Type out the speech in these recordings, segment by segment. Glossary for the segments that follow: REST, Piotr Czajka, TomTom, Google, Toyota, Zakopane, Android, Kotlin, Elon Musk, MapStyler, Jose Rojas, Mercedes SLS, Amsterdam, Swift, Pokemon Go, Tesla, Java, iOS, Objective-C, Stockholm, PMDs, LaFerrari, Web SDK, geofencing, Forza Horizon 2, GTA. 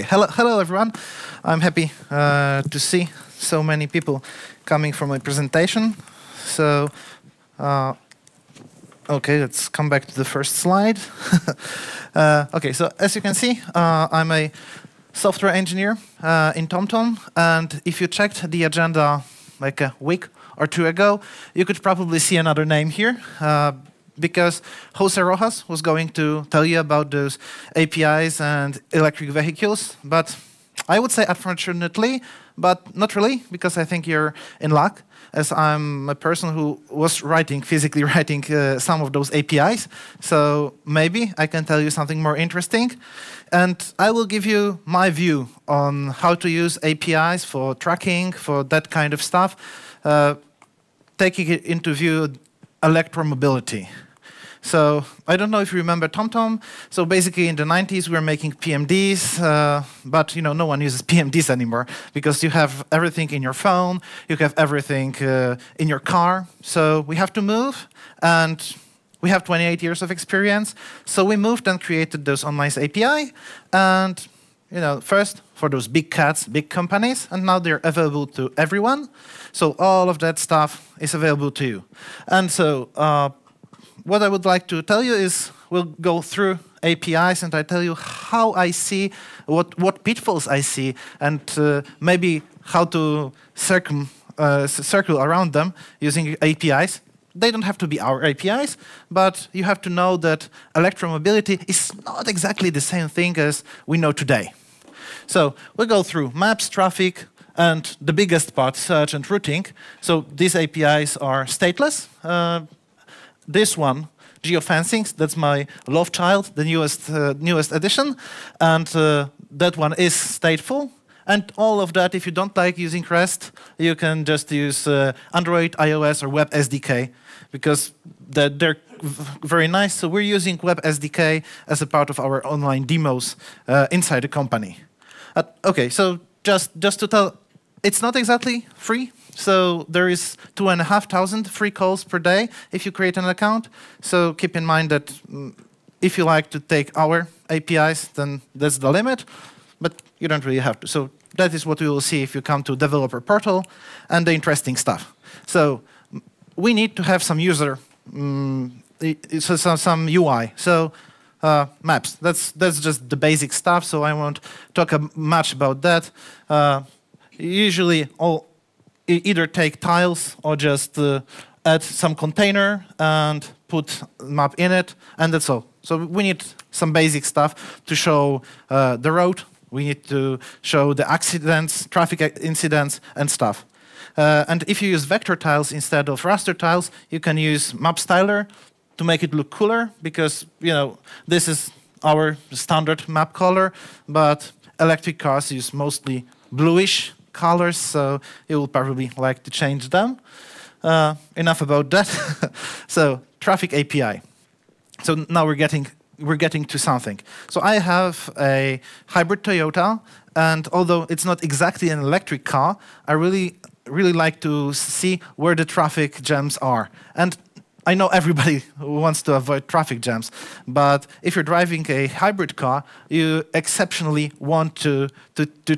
Okay, hello everyone. I'm happy to see so many people coming for my presentation. So, okay, let's come back to the first slide. Okay, so as you can see, I'm a software engineer in TomTom, and if you checked the agenda like a week or two ago, you could probably see another name here. Because Jose Rojas was going to tell you about those APIs and electric vehicles. But I would say unfortunately, but not really, because I think you're in luck, as I'm a person who was physically writing some of those APIs. So maybe I can tell you something more interesting. And I will give you my view on how to use APIs for tracking, for that kind of stuff, taking it into view electromobility. So I don't know if you remember TomTom. So basically, in the 90s, we were making PMDs, but no one uses PMDs anymore because you have everything in your phone, you have everything in your car. So we have to move, and we have 28 years of experience. So we moved and created those online API, and first for those big cats, big companies, and now they're available to everyone. So all of that stuff is available to you. And so what I would like to tell you is we'll go through APIs and I tell you how I see, what pitfalls I see, and maybe how to circle around them using APIs. They don't have to be our APIs, but you have to know that electromobility is not exactly the same thing as we know today. So we'll go through maps, traffic, and the biggest part, search and routing. So these APIs are stateless. This one, geofencing, that's my love child, the newest edition, and that one is stateful. And all of that, if you don't like using REST, you can just use Android, iOS, or Web SDK, because they're very nice. So we're using Web SDK as a part of our online demos inside the company. Okay, so just to tell, it's not exactly free. So there is 2,500 free calls per day if you create an account. So keep in mind that if you like to take our APIs, then that's the limit. But you don't really have to. So that is what we will see if you come to developer portal and the interesting stuff. So we need to have some user, some UI. So maps, that's just the basic stuff. So I won't talk much about that. Usually, either take tiles or just add some container and put map in it, and that's all. So we need some basic stuff to show the road. We need to show the accidents, traffic incidents, and stuff. And if you use vector tiles instead of raster tiles, you can use MapStyler to make it look cooler, because this is our standard map color, but electric cars use mostly bluish colors, so you will probably like to change them. Enough about that. So traffic API. So now we're getting to something. So I have a hybrid Toyota, and although it's not exactly an electric car, I really like to see where the traffic jams are. And I know everybody wants to avoid traffic jams, but if you're driving a hybrid car, you exceptionally want to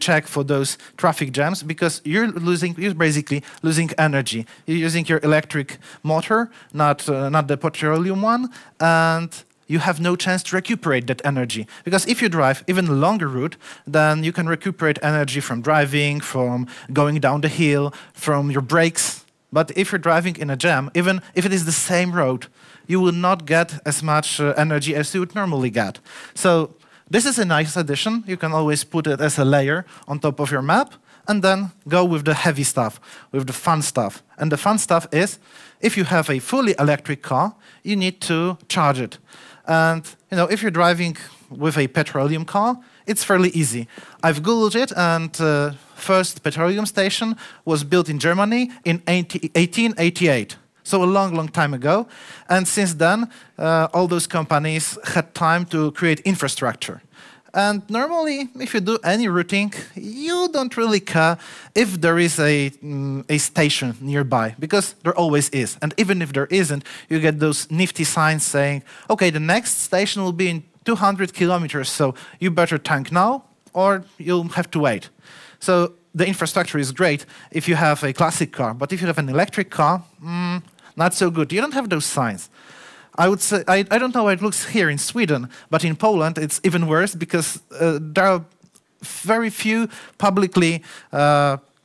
check for those traffic jams, because you're basically losing energy. You're using your electric motor, not the petroleum one, and you have no chance to recuperate that energy. Because if you drive even a longer route, then you can recuperate energy from driving, from going down the hill, from your brakes. But if you're driving in a jam, even if it is the same road, you will not get as much energy as you would normally get. So this is a nice addition. You can always put it as a layer on top of your map, and then go with the heavy stuff, with the fun stuff. And the fun stuff is, if you have a fully electric car, you need to charge it. And if you're driving with a petroleum car, it's fairly easy. I've Googled it, and first petroleum station was built in Germany in 1888, so a long, long time ago. And since then, all those companies had time to create infrastructure. And normally, if you do any routing, you don't really care if there is a station nearby, because there always is. And even if there isn't, you get those nifty signs saying, OK, the next station will be in 200 kilometers, so you better tank now or you'll have to wait. So the infrastructure is great if you have a classic car, but if you have an electric car, not so good. You don't have those signs. I would say, I don't know how it looks here in Sweden, but in Poland it's even worse because there are very few publicly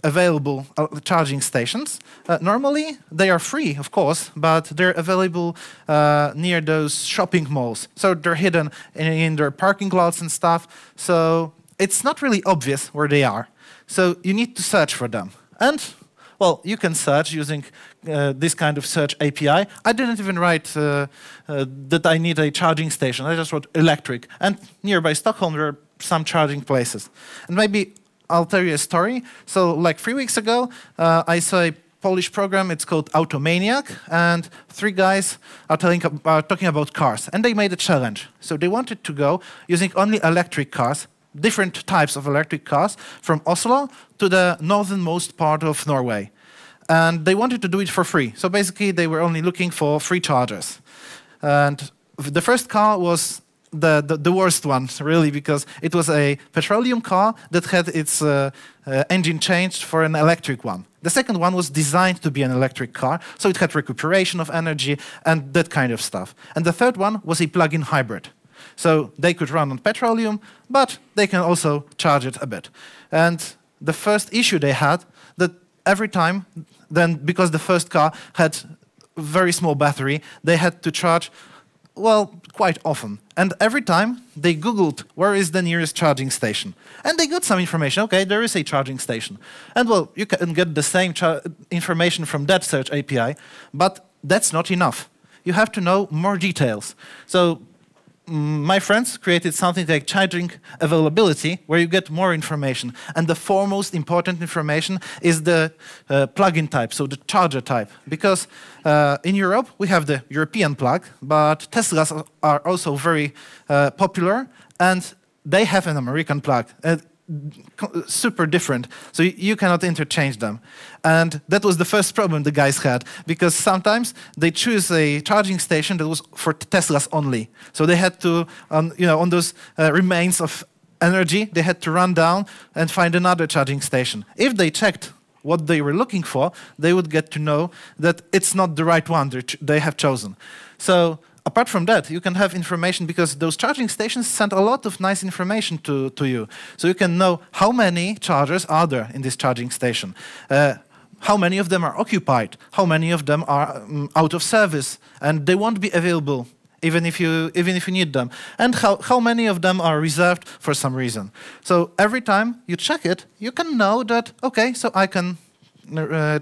available charging stations. Normally, they are free, of course, but they're available near those shopping malls. So they're hidden in their parking lots and stuff. So it's not really obvious where they are. So you need to search for them. And, well, you can search using this kind of search API. I didn't even write that I need a charging station. I just wrote electric. And nearby Stockholm, there are some charging places. And maybe I'll tell you a story. So like 3 weeks ago, I saw a Polish program. It's called Automaniac. And three guys are talking about cars. And they made a challenge. So they wanted to go using only electric cars, different types of electric cars, from Oslo to the northernmost part of Norway. And they wanted to do it for free. So basically, they were only looking for free chargers. And the first car was the worst one, really, because it was a petroleum car that had its engine changed for an electric one. The second one was designed to be an electric car, so it had recuperation of energy and that kind of stuff. And the third one was a plug-in hybrid. So they could run on petroleum, but they can also charge it a bit. And the first issue they had, that every time, then because the first car had very small battery, they had to charge, well, quite often. And every time they Googled, where is the nearest charging station? And they got some information. OK, there is a charging station. And, well, you can get the same information from that search API, but that's not enough. You have to know more details. So my friends created something like charging availability, where you get more information. And the foremost important information is the plug-in type, so the charger type. Because in Europe, we have the European plug, but Teslas are also very popular, and they have an American plug. Super different, so you cannot interchange them. And that was the first problem the guys had, because sometimes they choose a charging station that was for Teslas only. So they had to, on those remains of energy, they had to run down and find another charging station. If they checked what they were looking for, they would get to know that it's not the right one they have chosen. So apart from that, you can have information, because those charging stations send a lot of nice information to you. So you can know how many chargers are there in this charging station, how many of them are occupied, how many of them are out of service, and they won't be available even if you need them, and how many of them are reserved for some reason. So every time you check it, you can know that, OK, so I can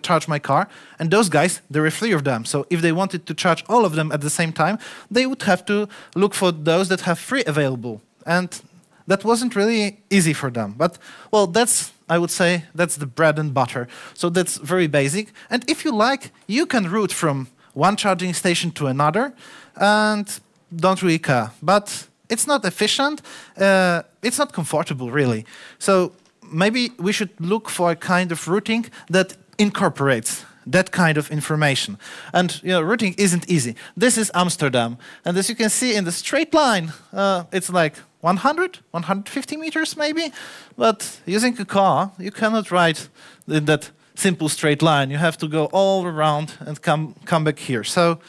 charge my car. And those guys, there were three of them. So if they wanted to charge all of them at the same time, they would have to look for those that have free available. And that wasn't really easy for them. But, well, that's, I would say, that's the bread and butter. So that's very basic. And if you like, you can route from one charging station to another and don't really care. But it's not efficient. It's not comfortable, really. So maybe we should look for a kind of routing that incorporates that kind of information. And routing isn't easy. This is Amsterdam. And as you can see in the straight line, it's like 100, 150 meters maybe. But using a car, you cannot ride in that simple straight line. You have to go all around and come back here. So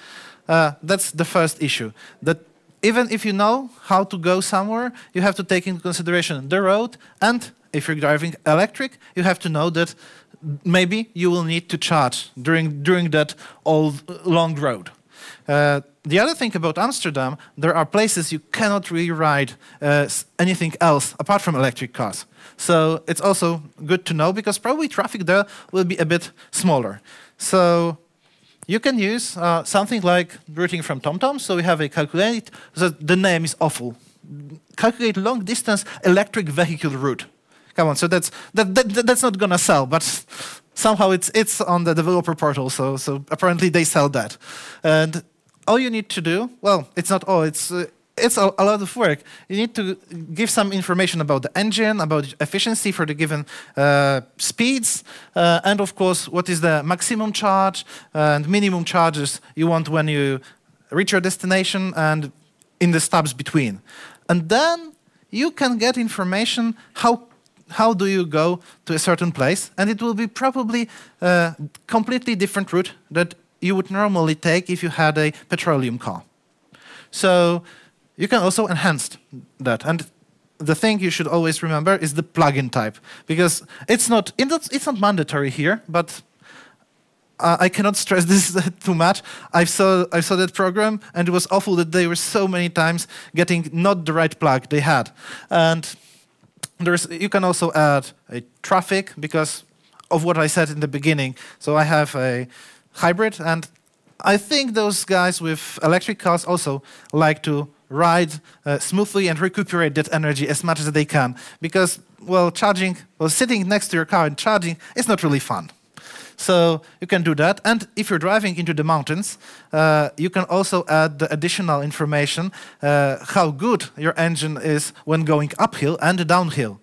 that's the first issue. That even if you know how to go somewhere, you have to take into consideration the road, and if you're driving electric, you have to know that maybe you will need to charge during that long road. The other thing about Amsterdam, there are places you cannot really ride anything else apart from electric cars. So it's also good to know, because probably traffic there will be a bit smaller. So you can use something like routing from TomTom. So we have a calculate, so the name is awful. Calculate long distance electric vehicle route. Come on, so that's not gonna sell, but somehow it's on the developer portal, so apparently they sell that. And all you need to do, well, it's not all, it's a lot of work. You need to give some information about the engine, about efficiency for the given speeds, and of course, what is the maximum charge and minimum charges you want when you reach your destination and in the stops between. And then you can get information how do you go to a certain place, and it will be probably a completely different route that you would normally take if you had a petroleum car. So you can also enhance that. And the thing you should always remember is the plugin type, because it's not mandatory here, but I cannot stress this too much. I saw that program, and it was awful that they were so many times getting not the right plug they had. And you can also add a traffic because of what I said in the beginning. So I have a hybrid, and I think those guys with electric cars also like to ride smoothly and recuperate that energy as much as they can, because, well, charging, well, sitting next to your car and charging is not really fun. So you can do that. And if you're driving into the mountains, you can also add the additional information how good your engine is when going uphill and downhill.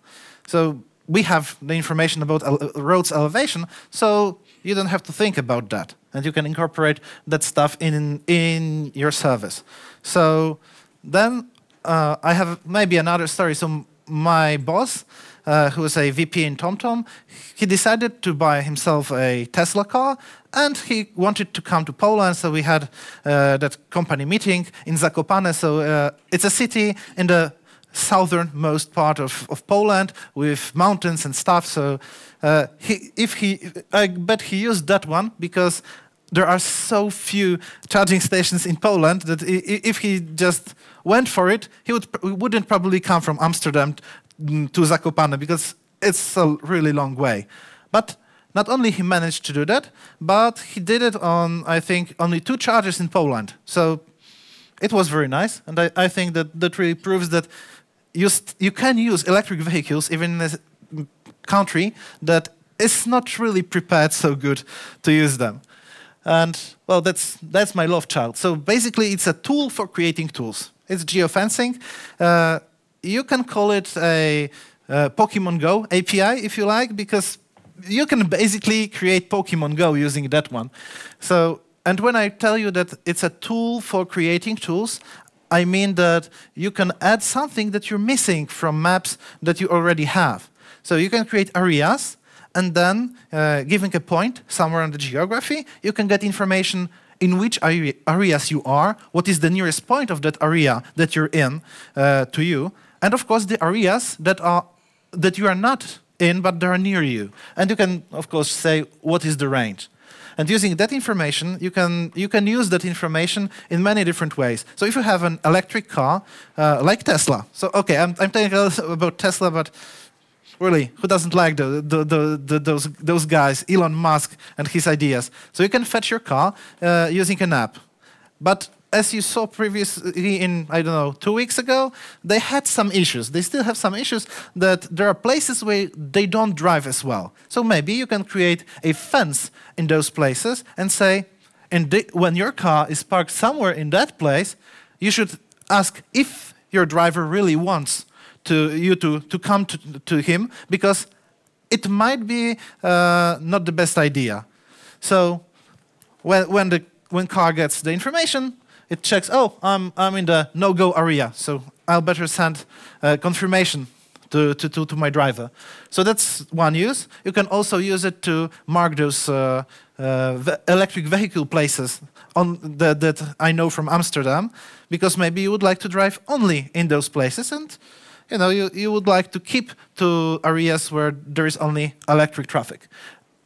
So we have the information about road's elevation, so you don't have to think about that. And you can incorporate that stuff in your service. So then I have maybe another story. So my boss, who is a VP in TomTom, he decided to buy himself a Tesla car, and he wanted to come to Poland, so we had that company meeting in Zakopane. So it's a city in the southernmost part of Poland with mountains and stuff. So I bet he used that one, because there are so few charging stations in Poland that if he just went for it, he wouldn't probably come from Amsterdam to Zakopane, because it's a really long way. But not only he managed to do that, but he did it on, I think, only 2 chargers in Poland. So it was very nice, and I think that really proves that you can use electric vehicles even in a country that is not really prepared so good to use them. And, well, that's my love child. So basically, it's a tool for creating tools. It's geofencing. You can call it a Pokemon Go API, if you like, because you can basically create Pokemon Go using that one. So, and when I tell you that it's a tool for creating tools, I mean that you can add something that you're missing from maps that you already have. So you can create areas, and then, giving a point somewhere on the geography, you can get information in which areas you are, what is the nearest point of that area that you're in to you, and of course the areas that you are not in but they are near you. And you can, of course, say what is the range. And using that information, you can use that information in many different ways. So if you have an electric car, like Tesla. So okay, I'm talking about Tesla, but really, who doesn't like those guys, Elon Musk and his ideas? So you can fetch your car using an app. But as you saw previously in, I don't know, 2 weeks ago, they had some issues. They still have some issues that there are places where they don't drive as well. So maybe you can create a fence in those places and say, when your car is parked somewhere in that place, you should ask if your driver really wants to come to him, because it might be not the best idea. So when car gets the information, it checks, oh, I'm in the no-go area, so I'll better send confirmation to my driver. So that's one use. You can also use it to mark those electric vehicle places that I know from Amsterdam, because maybe you would like to drive only in those places, and you know, you would like to keep to areas where there is only electric traffic.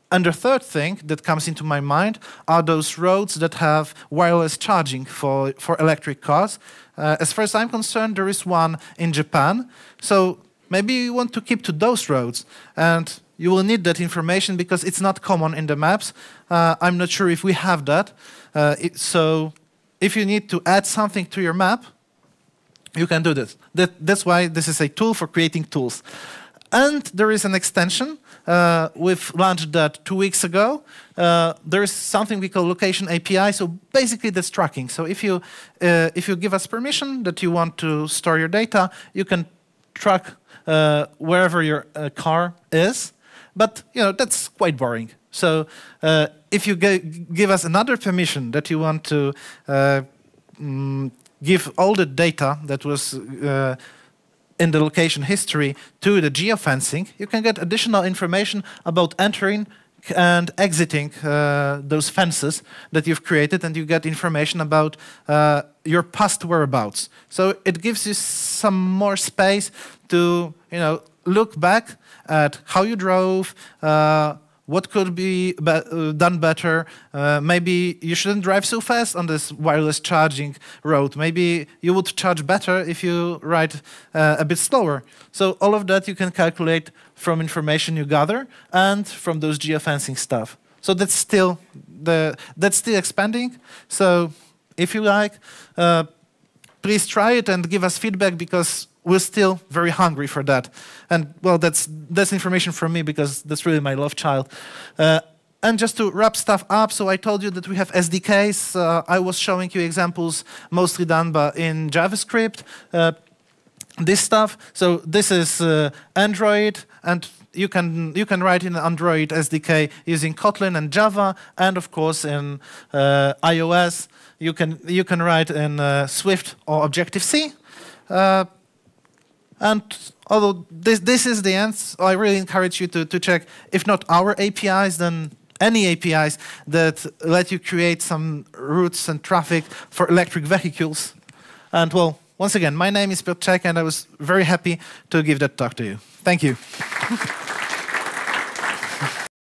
And the third thing that comes into my mind are those roads that have wireless charging for electric cars. As far as I'm concerned, there is one in Japan. So maybe you want to keep to those roads, and you will need that information because it's not common in the maps. I'm not sure if we have that. So if you need to add something to your map, you can do this. That's why this is a tool for creating tools. And there is an extension. We've launched that 2 weeks ago. There is something we call location API. So basically, that's tracking. So if you give us permission that you want to store your data, you can track wherever your car is. But you know, that's quite boring. So if you give us another permission that you want to give all the data that was in the location history to the geofencing, you can get additional information about entering and exiting those fences that you've created, and you get information about your past whereabouts. So it gives you some more space to, you know, look back at how you drove, what could be done better. Maybe you shouldn't drive so fast on this wireless charging road. Maybe you would charge better if you ride a bit slower. So all of that you can calculate from information you gather and from those geofencing stuff. So that's still expanding. So if you like, please try it and give us feedback, because we're still very hungry for that. And well, that's information from me, because that's really my love child. And just to wrap stuff up, so I told you that we have SDKs. I was showing you examples mostly done by in JavaScript. This stuff, so this is Android, and you can write in Android SDK using Kotlin and Java, and of course in iOS you can write in Swift or Objective-C. And although this is the end, so I really encourage you to check, if not our APIs, then any APIs that let you create some routes and traffic for electric vehicles. And well, once again, my name is Piotr Czajka, and I was very happy to give that talk to you. Thank you.